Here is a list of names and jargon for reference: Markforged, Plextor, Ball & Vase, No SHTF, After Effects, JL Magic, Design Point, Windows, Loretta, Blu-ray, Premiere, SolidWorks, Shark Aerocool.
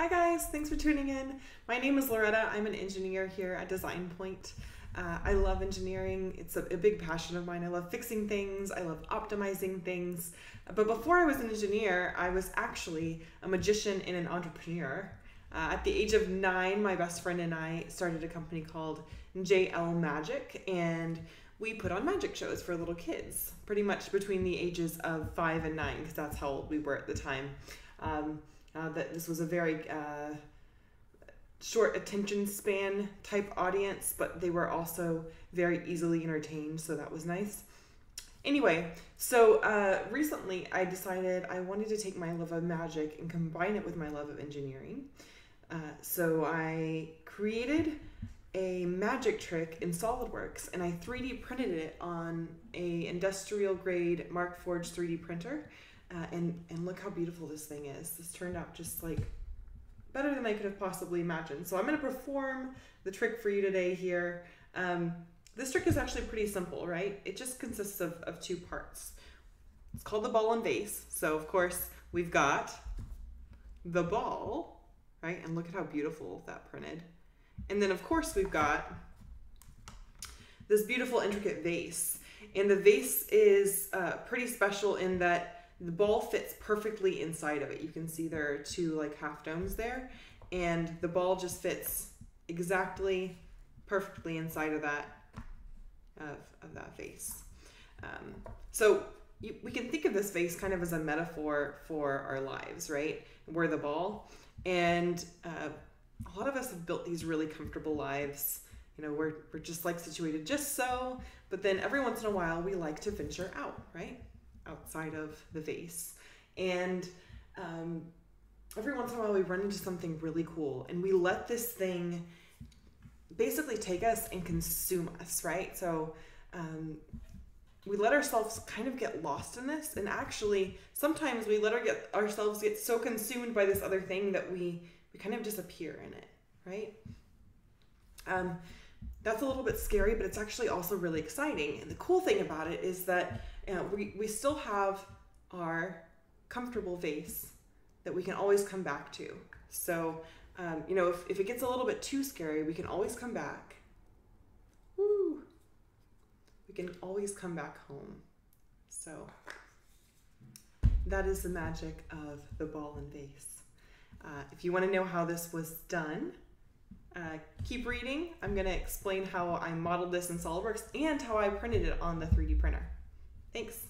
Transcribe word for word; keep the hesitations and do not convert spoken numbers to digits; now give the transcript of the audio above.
Hi guys, thanks for tuning in. My name is Loretta. I'm an engineer here at Design Point. Uh, I love engineering. It's a, a big passion of mine. I love fixing things. I love optimizing things. But before I was an engineer, I was actually a magician and an entrepreneur. Uh, at the age of nine, my best friend and I started a company called J L Magic, and we put on magic shows for little kids, pretty much between the ages of five and nine, because that's how old we were at the time. Um, Uh, that this was a very uh, short attention span type audience, but they were also very easily entertained, so that was nice. Anyway, so uh, recently I decided I wanted to take my love of magic and combine it with my love of engineering. Uh, so I created a magic trick in SolidWorks, and I three D printed it on a industrial grade Markforged three D printer. Uh, and, and look how beautiful this thing is. This turned out just like better than I could have possibly imagined. So I'm gonna perform the trick for you today here. Um, this trick is actually pretty simple, right? It just consists of, of two parts. It's called the ball and vase. So of course we've got the ball, right? And look at how beautiful that printed. And then of course we've got this beautiful intricate vase. And the vase is uh, pretty special in that the ball fits perfectly inside of it. You can see there are two like half domes there, and the ball just fits exactly perfectly inside of that of, of that vase. Um, so you, we can think of this vase kind of as a metaphor for our lives, right? We're the ball, and uh, a lot of us have built these really comfortable lives. You know, we're, we're just like situated just so, but then every once in a while we like to venture out, right? Outside of the vase. And um, every once in a while we run into something really cool, and we let this thing basically take us and consume us, right? So um, we let ourselves kind of get lost in this, and actually sometimes we let our get, ourselves get so consumed by this other thing that we, we kind of disappear in it, right? Um, that's a little bit scary, but it's actually also really exciting. And the cool thing about it is that Uh, we, we still have our comfortable vase that we can always come back to. So, um, you know, if, if it gets a little bit too scary, we can always come back. Woo! We can always come back home. So that is the magic of the ball and vase. Uh, if you want to know how this was done, uh, keep reading. I'm going to explain how I modeled this in SolidWorks and how I printed it on the three D printer. Thanks.